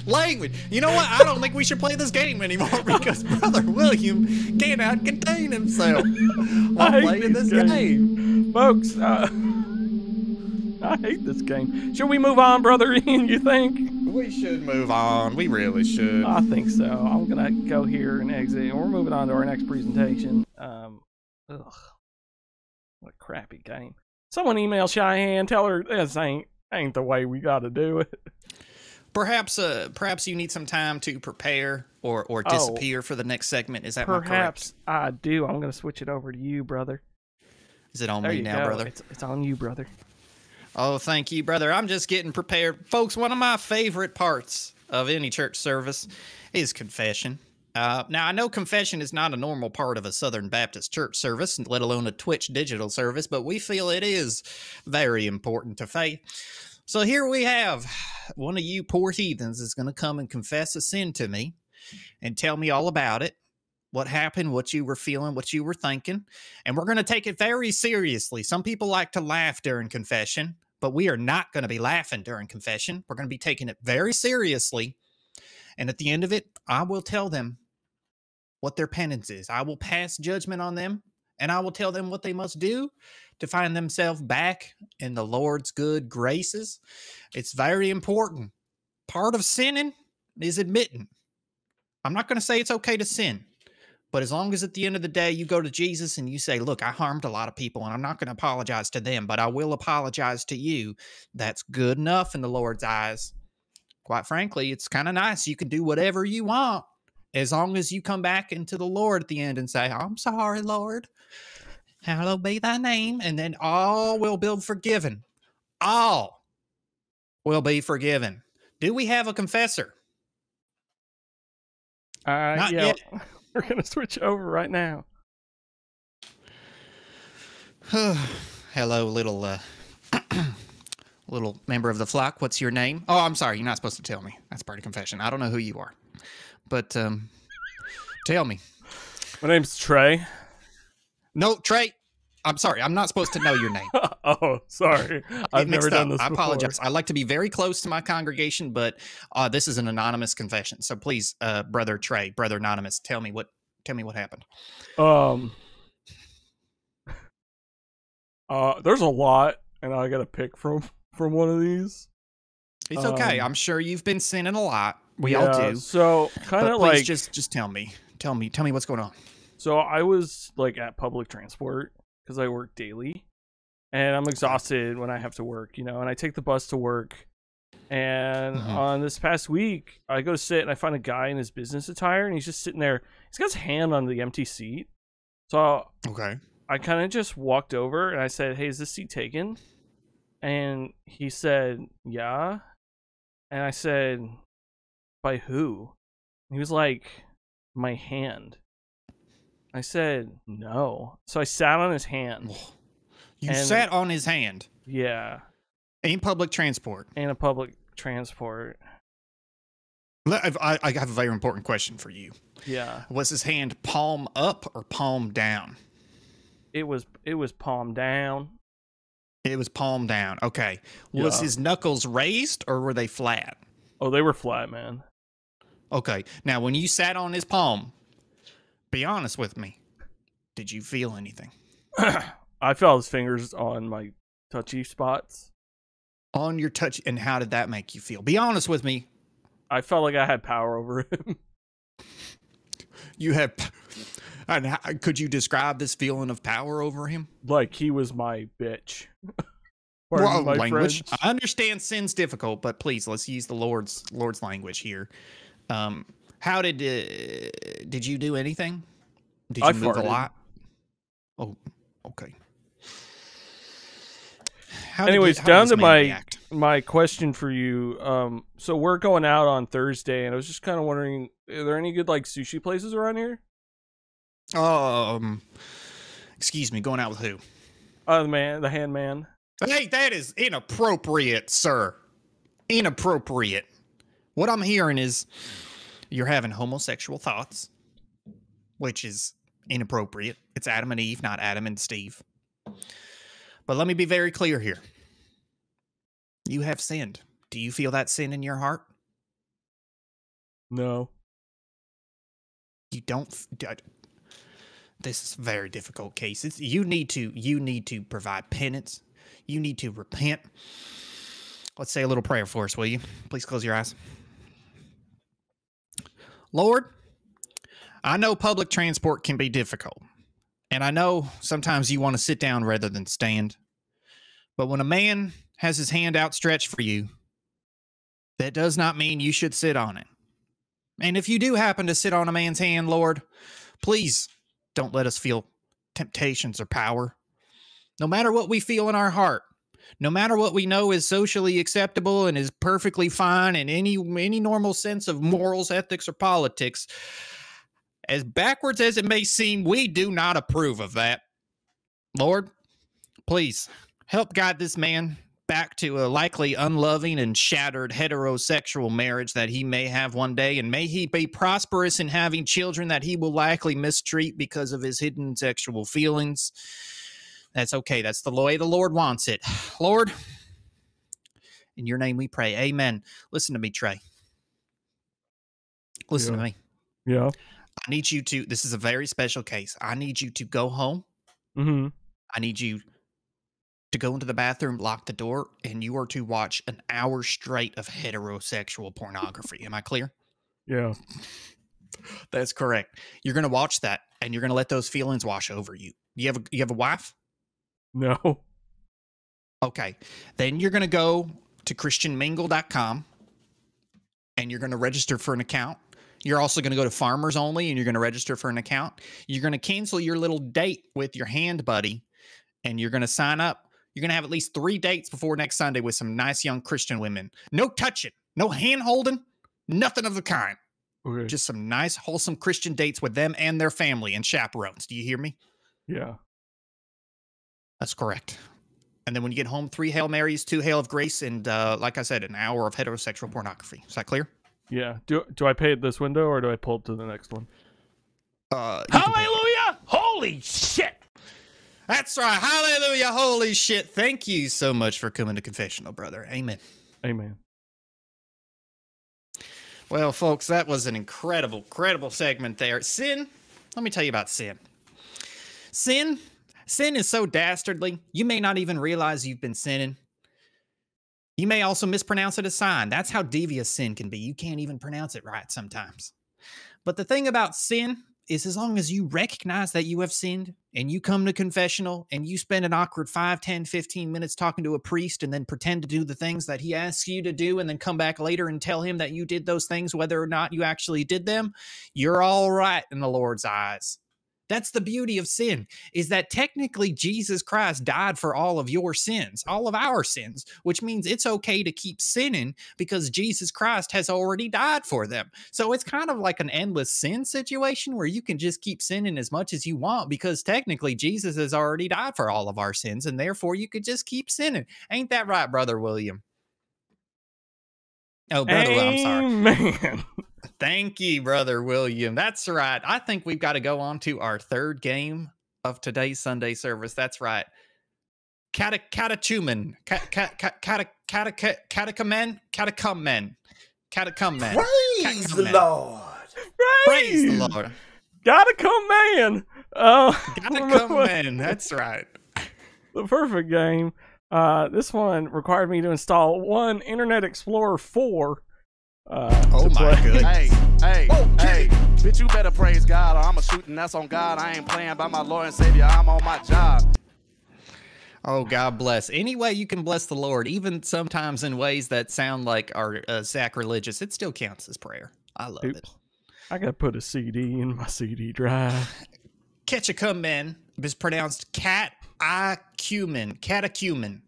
Language. You know what? I don't think we should play this game anymore because Brother William cannot contain himself while playing this game. Folks, I hate this game. Should we move on, Brother Ian, you think? We should move on. We really should. I think so. I'm gonna go here and exit. We're moving on to our next presentation. Ugh. What a crappy game. Someone email Cheyenne. Tell her this ain't the way we gotta do it. Perhaps you need some time to prepare or disappear for the next segment. Is that correct? Perhaps I do. I'm gonna switch it over to you, brother. Is it on me now, brother? It's on you, brother. Oh, thank you, brother. I'm just getting prepared. Folks, one of my favorite parts of any church service is confession. Now, I know confession is not a normal part of a Southern Baptist church service, let alone a Twitch digital service, but we feel it is very important to faith. So here we have one of you poor heathens is going to come and confess a sin to me and tell me all about it. What happened, what you were feeling, what you were thinking. And we're going to take it very seriously. Some people like to laugh during confession, but we are not going to be laughing during confession. We're going to be taking it very seriously. And at the end of it, I will tell them what their penance is. I will pass judgment on them, and I will tell them what they must do to find themselves back in the Lord's good graces. It's very important. Part of sinning is admitting. I'm not going to say it's okay to sin. But as long as at the end of the day you go to Jesus and you say, look, I harmed a lot of people and I'm not going to apologize to them, but I will apologize to you. That's good enough in the Lord's eyes. Quite frankly, it's kind of nice. You can do whatever you want as long as you come back into the Lord at the end and say, I'm sorry, Lord. Hallowed be thy name. And then all will be forgiven. All will be forgiven. Do we have a confessor? Not yet. We're going to switch over right now. Hello, little little member of the flock. What's your name? Oh, I'm sorry. You're not supposed to tell me. That's part of confession. I don't know who you are. But tell me. My name's Trey. No, Trey. I'm sorry. I'm not supposed to know your name. Oh, sorry. I've never done this before. I apologize. I like to be very close to my congregation, but this is an anonymous confession. So please, Brother Trey, Brother Anonymous, tell me what happened. There's a lot, and I got to pick from one of these. It's okay. I'm sure you've been sinning a lot. We all do. So kind of like just tell me what's going on. So I was like at public transport. Because I work daily and I'm exhausted when I have to work, you know, and I take the bus to work. And on this past week, I go sit and I find a guy in his business attire and he's just sitting there. He's got his hand on the empty seat. So I kind of just walked over and I said, hey, is this seat taken? And he said, yeah. And I said, by who? And he was like, my hand. I said, no. So I sat on his hand. You sat on his hand? Yeah. In public transport? In a public transport. I have a very important question for you. Yeah. Was his hand palm up or palm down? It was palm down. It was palm down. Okay. Was his knuckles raised or were they flat? Oh, they were flat, man. Okay. Now, when you sat on his palm... Be honest with me. Did you feel anything? I felt his fingers on my touchy spots. On your touch, and how did that make you feel? Be honest with me. I felt like I had power over him. You had, and how, could you describe this feeling of power over him? Like he was my bitch. Well, my language. Friends. I understand sin's difficult, but please let's use the Lord's language here. How did you do anything? Did you move a lot? Oh, okay. Anyways, down to my question for you. So we're going out on Thursday, and I was just kind of wondering, are there any good like sushi places around here? Excuse me, going out with who? The man, the hand man. Hey, that is inappropriate, sir. Inappropriate. What I'm hearing is you're having homosexual thoughts, which is inappropriate. It's Adam and Eve, not Adam and Steve. But let me be very clear here. You have sinned. Do you feel that sin in your heart? No. You don't. This is a very difficult case. It's, you need to provide penance. You need to repent. Let's say a little prayer for us, will you? Please close your eyes. Lord, I know public transport can be difficult, and I know sometimes you want to sit down rather than stand. But when a man has his hand outstretched for you, that does not mean you should sit on it. And if you do happen to sit on a man's hand, Lord, please don't let us feel temptations or power. No matter what we feel in our heart, no matter what we know is socially acceptable and is perfectly fine in any normal sense of morals, ethics, or politics, as backwards as it may seem, we do not approve of that. Lord, please help guide this man back to a likely unloving and shattered heterosexual marriage that he may have one day, and may he be prosperous in having children that he will likely mistreat because of his hidden sexual feelings. That's okay. That's the way the Lord wants it. Lord, in your name we pray. Amen. Listen to me, Trey. Listen to me. Yeah. I need you to, this is a very special case. I need you to go home. Mm-hmm. I need you to go into the bathroom, lock the door, and you are to watch an hour straight of heterosexual pornography. Am I clear? Yeah. That's correct. You're going to watch that, and you're going to let those feelings wash over you. You have a wife? No. Okay. Then you're going to go to ChristianMingle.com, and you're going to register for an account. You're also going to go to Farmers Only, and you're going to register for an account. You're going to cancel your little date with your hand buddy, and you're going to sign up. You're going to have at least 3 dates before next Sunday with some nice young Christian women. No touching, no hand-holding, nothing of the kind. Okay. Just some nice, wholesome Christian dates with them and their family and chaperones. Do you hear me? Yeah. That's correct. And then when you get home, 3 Hail Marys, 2 Hail of Grace, and like I said, an hour of heterosexual pornography. Is that clear? Yeah. Do I pay at this window, or do I pull up to the next one? Hallelujah! Holy shit! That's right. Hallelujah. Holy shit. Thank you so much for coming to confessional, brother. Amen. Amen. Well, folks, that was an incredible, incredible segment there. Sin, let me tell you about sin. Sin is so dastardly, you may not even realize you've been sinning. You may also mispronounce it as sin. That's how devious sin can be. You can't even pronounce it right sometimes. But the thing about sin is, as long as you recognize that you have sinned and you come to confessional and you spend an awkward 5, 10, 15 minutes talking to a priest and then pretend to do the things that he asks you to do and then come back later and tell him that you did those things, whether or not you actually did them, you're all right in the Lord's eyes. That's the beauty of sin, is that technically Jesus Christ died for all of your sins, all of our sins, which means it's okay to keep sinning because Jesus Christ has already died for them. So it's kind of like an endless sin situation where you can just keep sinning as much as you want because technically Jesus has already died for all of our sins, and therefore you could just keep sinning. Ain't that right, Brother William? Oh, Brother William, I'm sorry. Amen. Thank you, Brother William. That's right. I think we've got to go on to our third game of today's Sunday service. That's right. Catechumen. Catechumen. Catechumen. Praise the Lord. Praise the Lord. Gotta come, man. Gotta come, man. That's right. The perfect game. This one required me to install one Internet Explorer 4. Oh my goodness. Hey, bitch, you better praise God or I'ma shoot, and that's on God. I ain't playing by my Lord and Savior. I'm on my job. Oh, God bless. Any way you can bless the Lord, even sometimes in ways that sound like are sacrilegious, it still counts as prayer. I love it. I gotta put a CD in my CD drive. Catechumen is pronounced Catechumen. Catechumen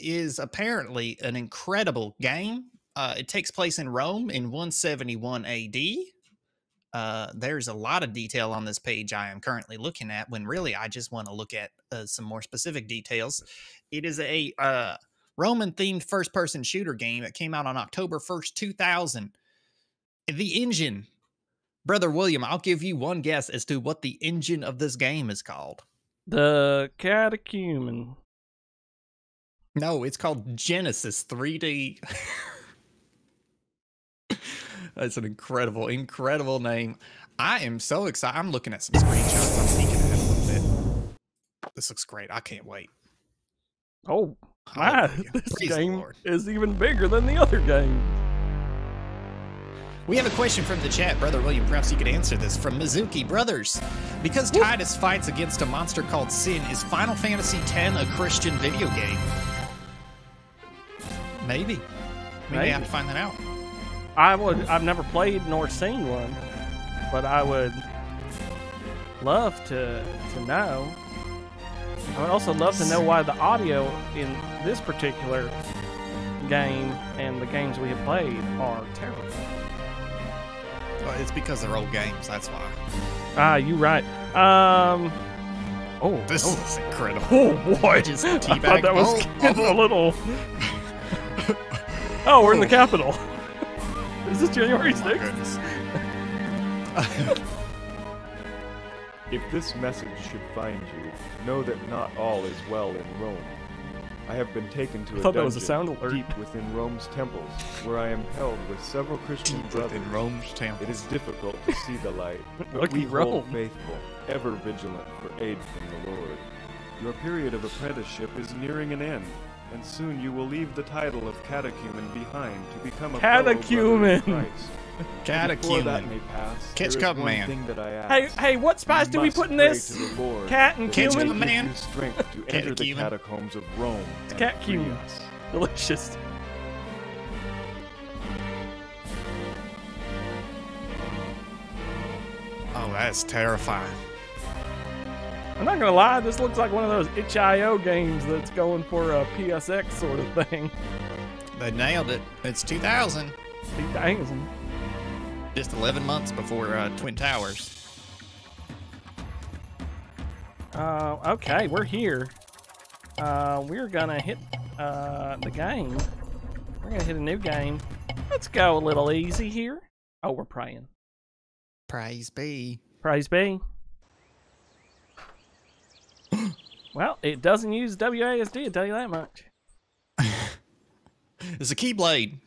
is apparently an incredible game. It takes place in Rome in 171 AD. There's a lot of detail on this page I am currently looking at, when really I just want to look at some more specific details. It is a Roman-themed first-person shooter game that came out on October 1st, 2000. The engine. Brother William, I'll give you one guess as to what the engine of this game is called. The Catechumen. No, it's called Genesis 3D. That's an incredible, incredible name. I am so excited. I'm looking at some screenshots. I'm peeking at it a little bit. This looks great. I can't wait. Oh, my. This game is even bigger than the other game. We have a question from the chat, Brother William. Perhaps you could answer this. From Mizuki Brothers. Because Titus fights against a monster called Sin, is Final Fantasy X a Christian video game? Maybe. Maybe I have to find that out. I've never played nor seen one, but I would love to know. I would also love to know why the audio in this particular game and the games we have played are terrible. Well, it's because they're old games, that's why. Ah, you're right. Oh, this is incredible. Oh boy, just I thought that was getting a little. Oh, we're in the Capitol. Is this January 6th? If this message should find you, know that not all is well in Rome. I have been taken to a dungeon deep within Rome's temples, where I am held with several Christian brothers. Within Rome's temples. It is difficult to see the light, but we hold faithful, ever vigilant for aid from the Lord. Your period of apprenticeship is nearing an end, and soon you will leave the title of Catechumen behind to become a Catechumen. Catechumen. Catch-up man. Hey, what spice do we put in this? Cat and cumin, man. Strength to enter the catacombs of Rome. Catechumen. Delicious. Oh, that's terrifying. I'm not gonna lie, this looks like one of those itch.io games that's going for a PSX sort of thing. They nailed it. It's 2000. 2000. Just 11 months before Twin Towers. Okay, we're here. We're gonna hit the game. We're gonna hit a new game. Let's go a little easy here. Oh, we're praying. Praise be. Praise be. Well, it doesn't use WASD, I'll tell you that much. It's a keyblade.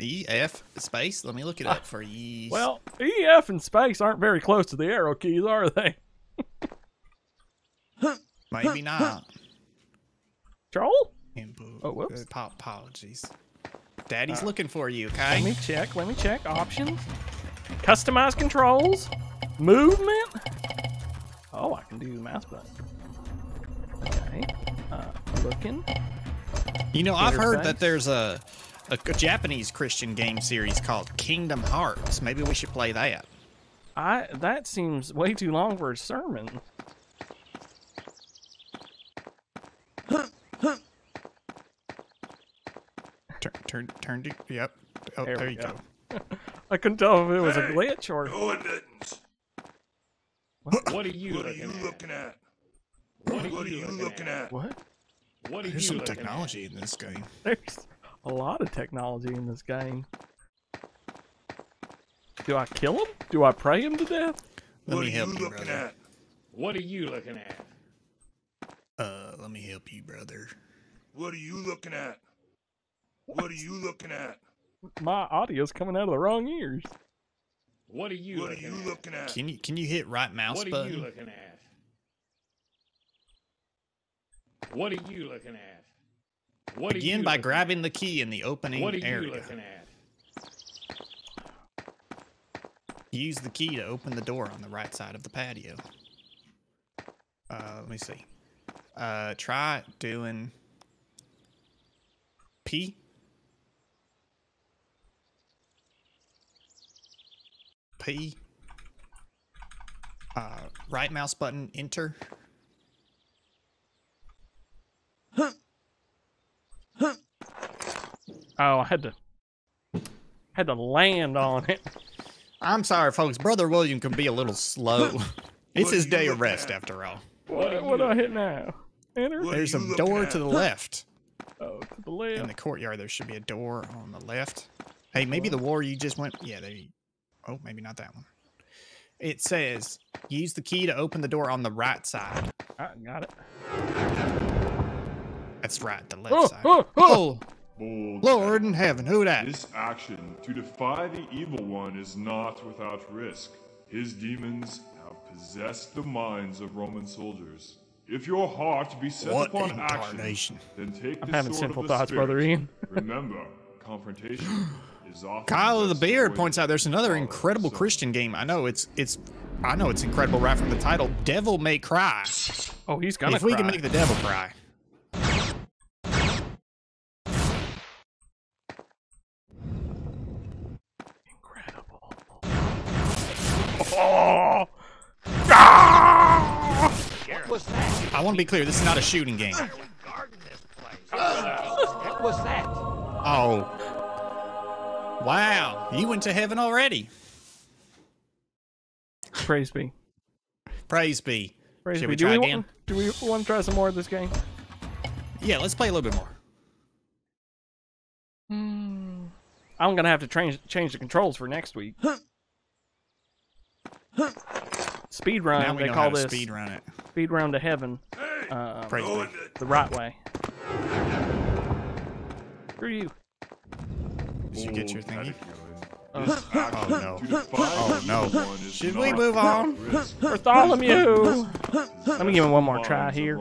EF space? Let me look it up for you. Well, EF and space aren't very close to the arrow keys, are they? Maybe not. Troll? Oh, whoops. Apologies. Daddy's looking for you, okay? Let me check. Options. Customize controls. Movement? Oh, I can do the mouse button. Okay. Looking. You know, I've heard that there's a Japanese Christian game series called Kingdom Hearts. Maybe we should play that. That seems way too long for a sermon. Turn. Yep. Oh, there you go. I couldn't tell if it was a glitch or. No, it didn't. What are you looking at? What are you looking at? What? There's some technology in this game. There's a lot of technology in this game. Do I kill him? Do I pray him to death? Let me help you, brother. What are you looking at? Let me help you, brother. What are you looking at? What are you looking at? My audio's coming out of the wrong ears. What are you looking at? Can you hit right mouse button? What are you looking at? What are you looking at? Begin by grabbing the key in the opening area. What are you looking at? Use the key to open the door on the right side of the patio. Let me see. Try doing P. P, right mouse button, enter. Oh, I had to land on it. I'm sorry, folks. Brother William can be a little slow. It's his day of rest, after all. What do I hit now? Enter? There's a door to the left. Oh, to the left. In the courtyard, there should be a door on the left. Hey, maybe the war you just went... Yeah, there you... Oh, maybe not that one. It says, use the key to open the door on the right side. I got it. That's right, the left side. Oh, Lord in heaven, who that? This action to defy the evil one is not without risk. His demons have possessed the minds of Roman soldiers. If your heart be set upon action, then take the sword of the Spirit. Remember, confrontation is often. Kyle of the Beard points out there's another incredible Christian game. I know it's incredible right from the title. Devil May Cry. Oh, he's gonna cry. If we can make the devil cry. Incredible. Oh! Ah! I want to be clear, this is not a shooting game. What was that? Oh. Wow. You went to heaven already. Praise be. Praise be. Praise Should be. We try again? Do we want to try some more of this game? Yeah, let's play a little bit more. I'm going to have to change the controls for next week. Speed run, they call this. Speed run it. Speed run to heaven. The right way. Screw you. Did you get your thingy? Oh no. Oh no. Should we move on? Bartholomew! Let me give him one more try here.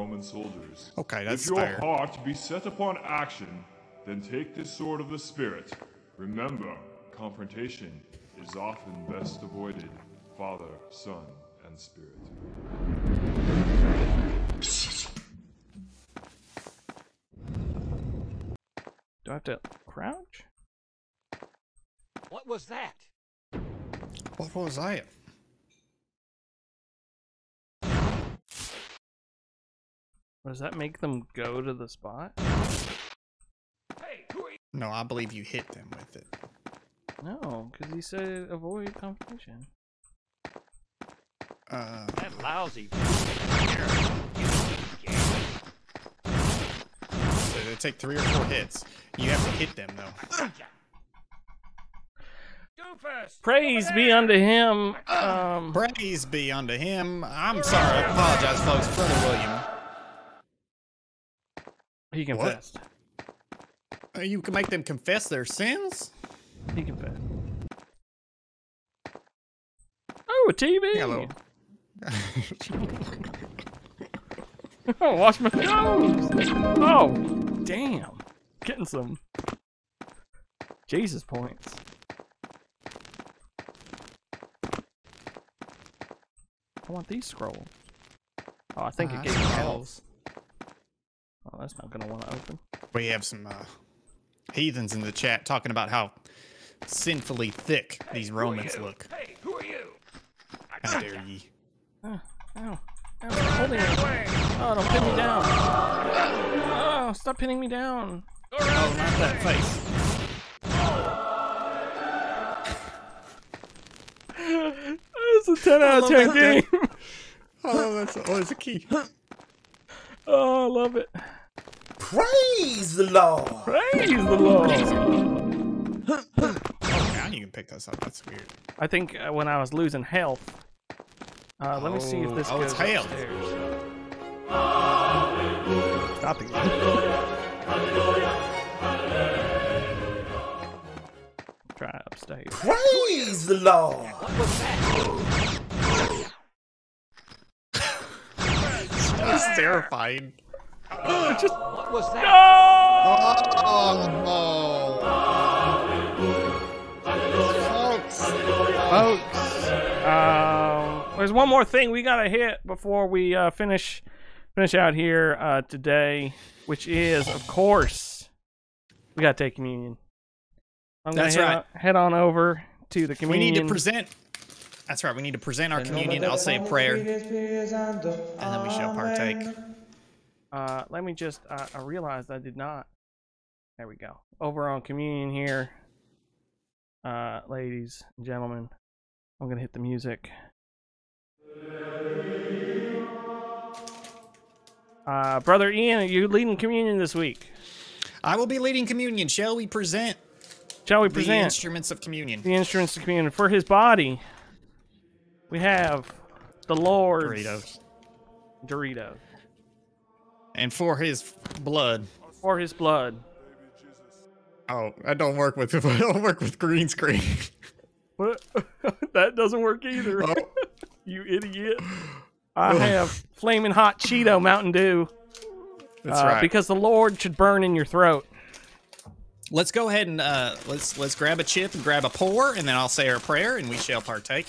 Okay, that's fair. If your heart be set upon action, then take this sword of the Spirit. Remember, confrontation is often best avoided. Father, Son, and Spirit. Do I have to crouch? What was that? What was that? Does that make them go to the spot? Hey, who are you? No, I believe you hit them with it. No, because he said avoid confrontation. That lousy. So they take 3 or 4 hits. You have to hit them though. Praise be unto him. Praise be unto him. I'm sorry. I apologize, folks. Brother William. He confessed. You can make them confess their sins? He confessed. Oh, a TV. Hello. Oh, wash my nose! Oh, damn! Getting some Jesus points. I want these scrolls. Oh, I think it gave me scrolls. Oh, that's not gonna want to open. We have some heathens in the chat talking about how sinfully thick these Romans look. Hey, who are you? How dare ye! Oh, ow, ow, hold me. Oh, don't pin me down. Oh, stop pinning me down. Oh, not that face. That's a 10 out of 10 game. Oh, that's a key. Oh, I love it. Praise the Lord. Praise the Lord. Oh, now you can pick those up. That's weird. I think when I was losing health, let me see if this goes upstairs. Stop it. Try it upstairs. Praise the Lord! What was that? That's terrifying. What was that? No! Oh, no. Folks. There's one more thing we gotta hit before we finish out here today, which is, of course, we gotta take communion. I'm gonna head on over to the communion. We need to present That's right, we need to present our communion. I'll say a prayer, and then we shall partake. Let me just, I realized I did not. There we go. Over on communion here, ladies and gentlemen, I'm going to hit the music. Brother Ian, are you leading communion this week? I will be leading communion. Shall we present? Shall we present? The instruments of communion. The instruments of communion. For his body, we have the Lord's Doritos. Doritos. And for his blood. For his blood. Oh, I don't work with green screen. What? That doesn't work either. Oh. You idiot. I have flaming hot Cheeto Mountain Dew. That's right. Because the Lord should burn in your throat. Let's go ahead and let's grab a chip and grab a pour, and then I'll say our prayer and we shall partake.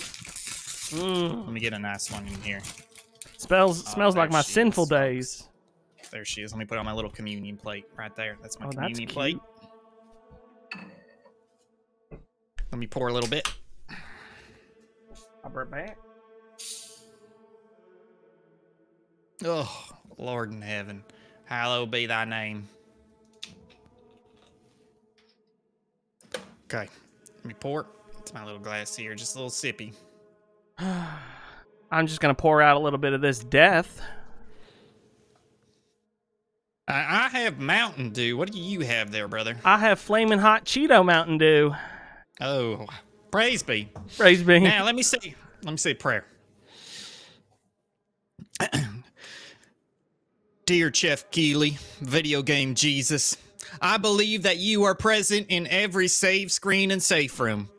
Mm. Let me get a nice one in here. Smells like my sinful days. There she is. Let me put on my little communion plate right there. That's my communion plate. Let me pour a little bit. I'll bring it back. Oh, Lord in heaven, hallowed be thy name. Okay, let me pour. It's my little glass here, just a little sippy. I'm just going to pour out a little bit of this death. I have Mountain Dew. What do you have there, brother? I have flaming hot Cheeto Mountain Dew. Oh, praise be. Praise be. Now, let me say, prayer. Dear Geoff Keighley, video game Jesus, I believe that you are present in every save screen and safe room.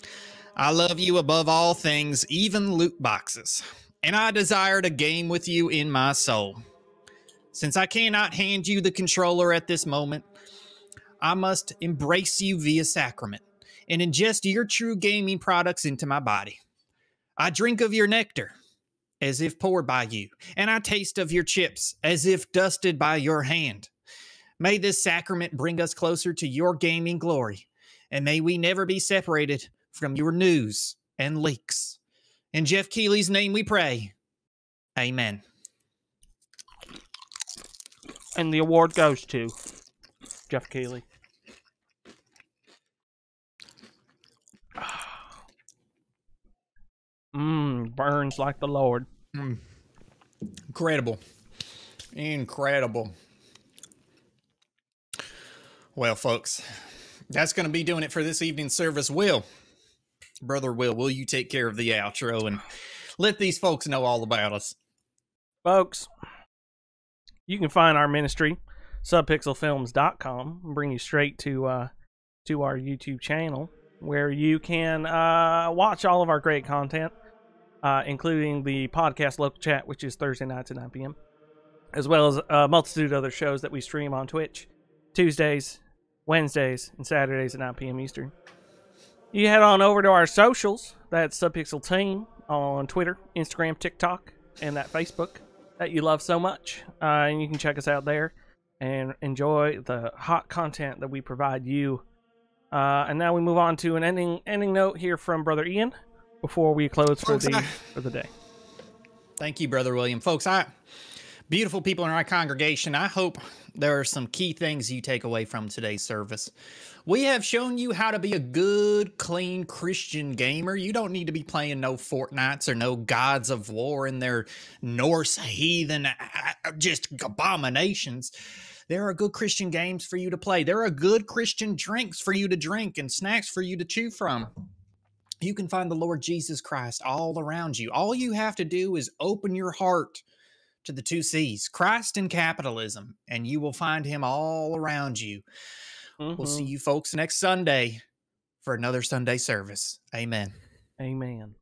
I love you above all things, even loot boxes, and I desired a game with you in my soul. Since I cannot hand you the controller at this moment, I must embrace you via sacrament and ingest your true gaming products into my body. I drink of your nectar, as if poured by you, and I taste of your chips, as if dusted by your hand. May this sacrament bring us closer to your gaming glory, and may we never be separated from your news and leaks. In Geoff Keighley's name we pray. Amen. And the award goes to Geoff Keighley. Mmm, burns like the Lord. Mm. Incredible. Incredible. Well, folks, that's going to be doing it for this evening's service. Will, Brother Will you take care of the outro and let these folks know all about us? Folks, you can find our ministry, subpixelfilms.com, and bring you straight to our YouTube channel, where you can watch all of our great content, including the podcast Local Chat, which is Thursday nights at 9 p.m., as well as a multitude of other shows that we stream on Twitch, Tuesdays, Wednesdays, and Saturdays at 9 p.m. Eastern. You head on over to our socials. That's Subpixel Team on Twitter, Instagram, TikTok, and that Facebook that you love so much. And you can check us out there and enjoy the hot content that we provide you. And now we move on to an ending note here from Brother Ian before we close for the day. Thank you, Brother William. Folks, beautiful people in our congregation, I hope there are some key things you take away from today's service. We have shown you how to be a good, clean Christian gamer. You don't need to be playing no Fortnites or no gods of war and their Norse heathen just abominations. There are good Christian games for you to play. There are good Christian drinks for you to drink and snacks for you to chew from. You can find the Lord Jesus Christ all around you. All you have to do is open your heart to the two C's, Christ and capitalism, and you will find him all around you. Mm-hmm. We'll see you folks next Sunday for another Sunday service. Amen. Amen.